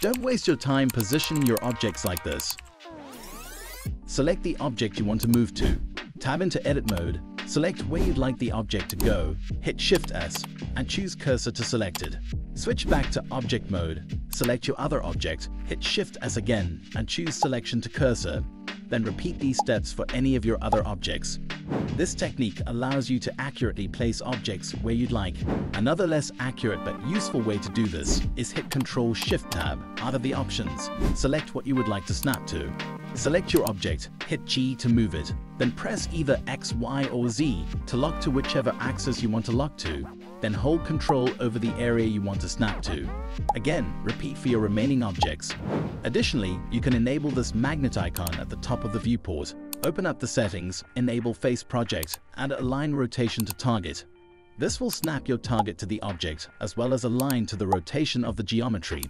Don't waste your time positioning your objects like this. Select the object you want to move to. Tab into edit mode, select where you'd like the object to go, hit Shift-S, and choose cursor to selected. Switch back to object mode, select your other object, hit Shift-S again, and choose selection to cursor. Then repeat these steps for any of your other objects. This technique allows you to accurately place objects where you'd like. Another less accurate but useful way to do this is hit Ctrl-Shift-Tab out of the options. Select what you would like to snap to. Select your object, hit G to move it, then press either X, Y, or Z to lock to whichever axis you want to lock to, then hold control over the area you want to snap to. Again, repeat for your remaining objects. Additionally, you can enable this magnet icon at the top of the viewport. Open up the settings, enable face project, and align rotation to target. This will snap your target to the object as well as align to the rotation of the geometry.